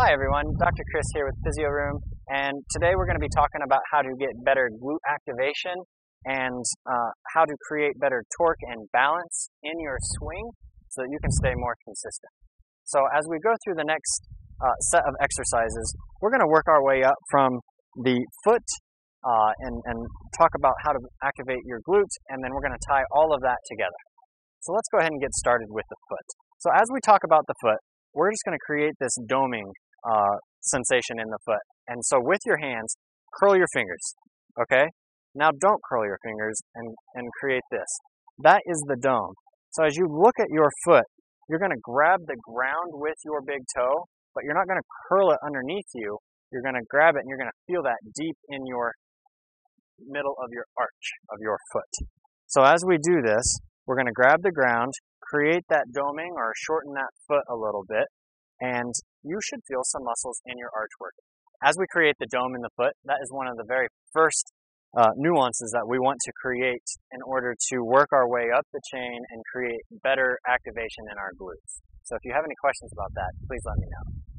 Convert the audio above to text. Hi everyone, Dr. Chris here with Physio Room, and today we're going to be talking about how to get better glute activation and how to create better torque and balance in your swing so that you can stay more consistent. So as we go through the next set of exercises, we're going to work our way up from the foot and talk about how to activate your glutes, and then we're going to tie all of that together. So let's go ahead and get started with the foot. So as we talk about the foot, we're just going to create this doming sensation in the foot. And so with your hands, curl your fingers, okay? Now don't curl your fingers and create this. That is the dome. So as you look at your foot, you're going to grab the ground with your big toe, but you're not going to curl it underneath you. You're going to grab it and you're going to feel that deep in your middle of your arch of your foot. So as we do this, we're going to grab the ground, create that doming or shorten that foot a little bit, and you should feel some muscles in your arch work. As we create the dome in the foot, that is one of the very first nuances that we want to create in order to work our way up the chain and create better activation in our glutes. So if you have any questions about that, please let me know.